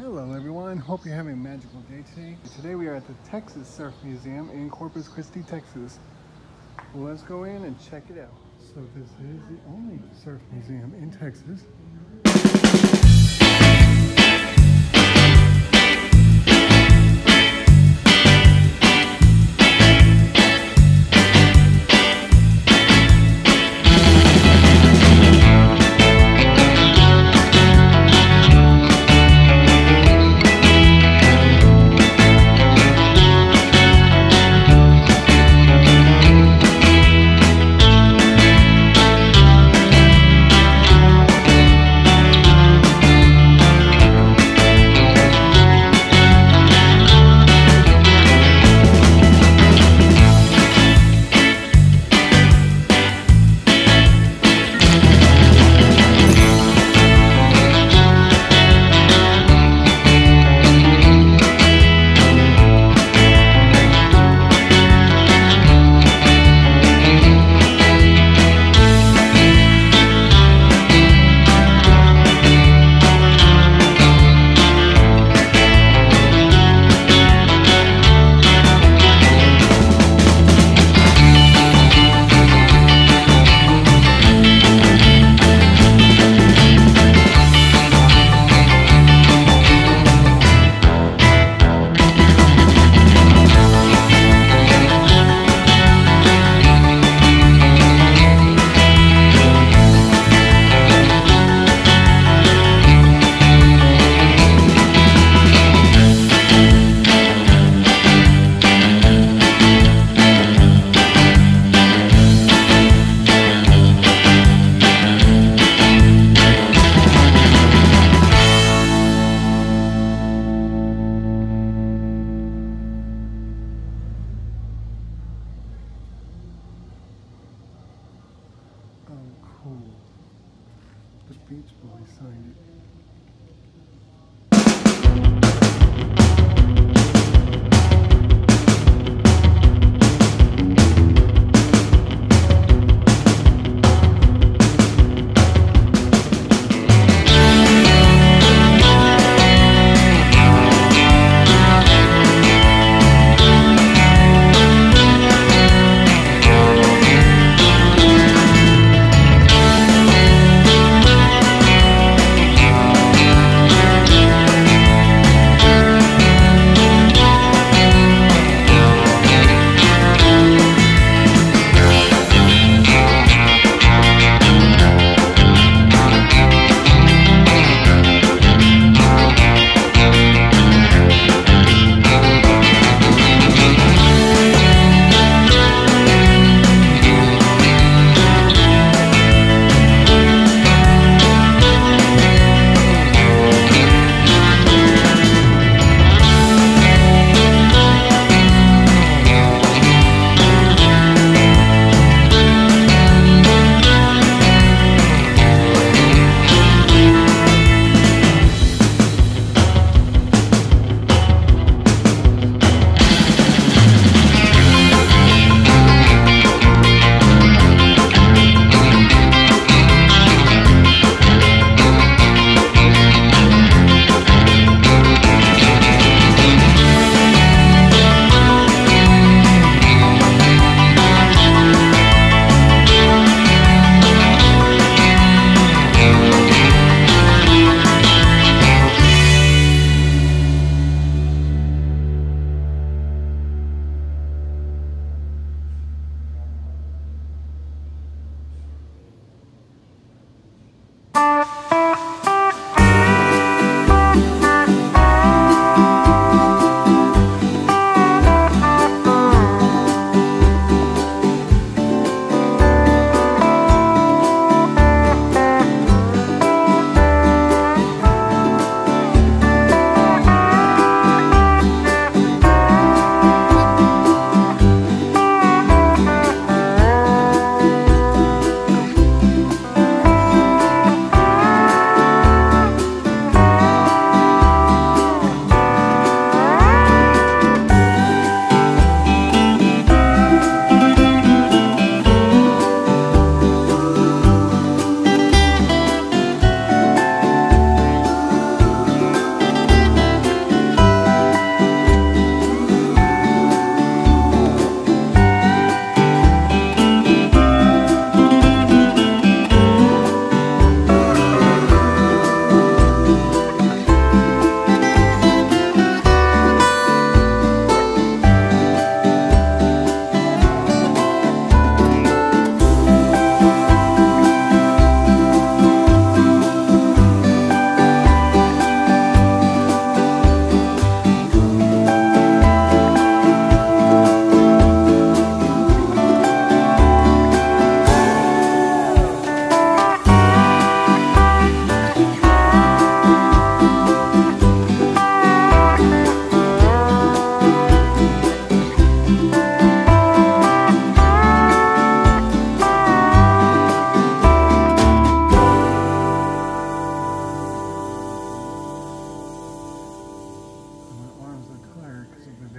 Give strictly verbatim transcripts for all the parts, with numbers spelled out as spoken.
Hello everyone, hope you're having a magical day today. Today we are at the Texas Surf Museum in Corpus Christi, Texas. Let's go in and check it out. So this is the only surf museum in Texas.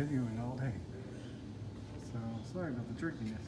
videoing all day. So, sorry about the jerkiness.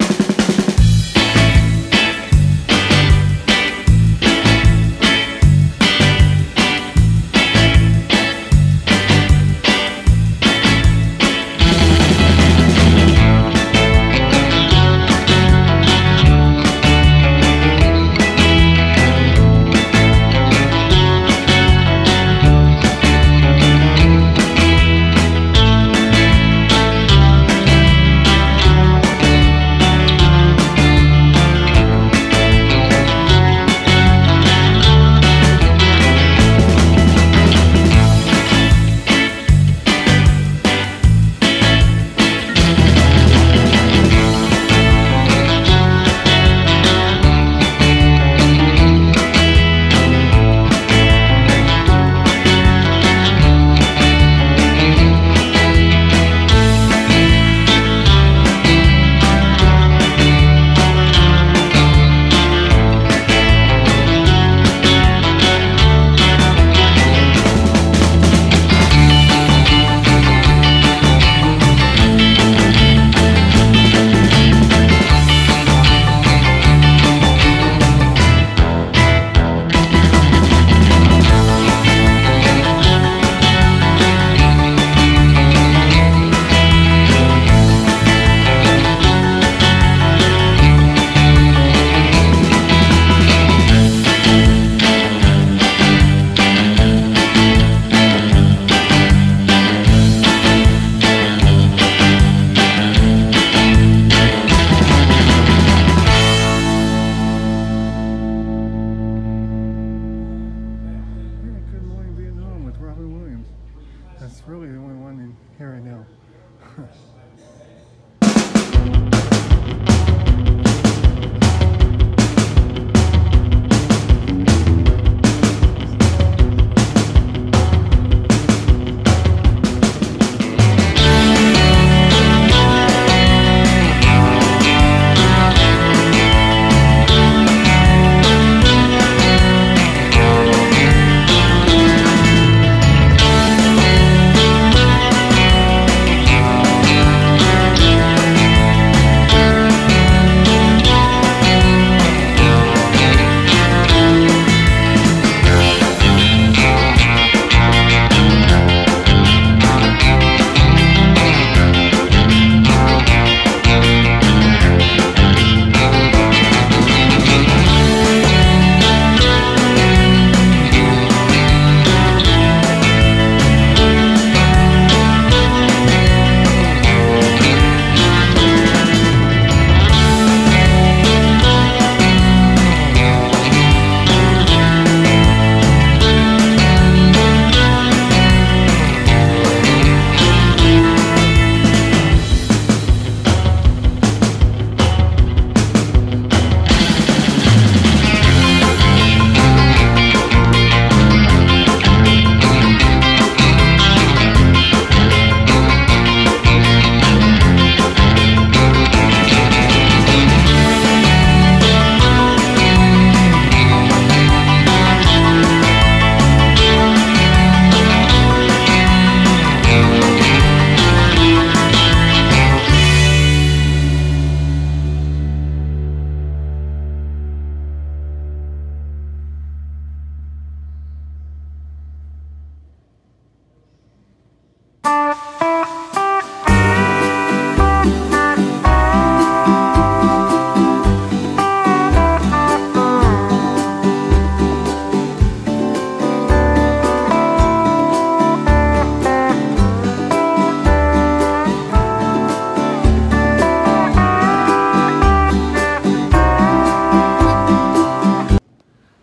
That's really the only one in here right now.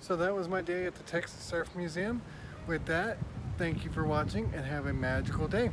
So that was my day at the Texas Surf Museum. With that, thank you for watching and have a magical day.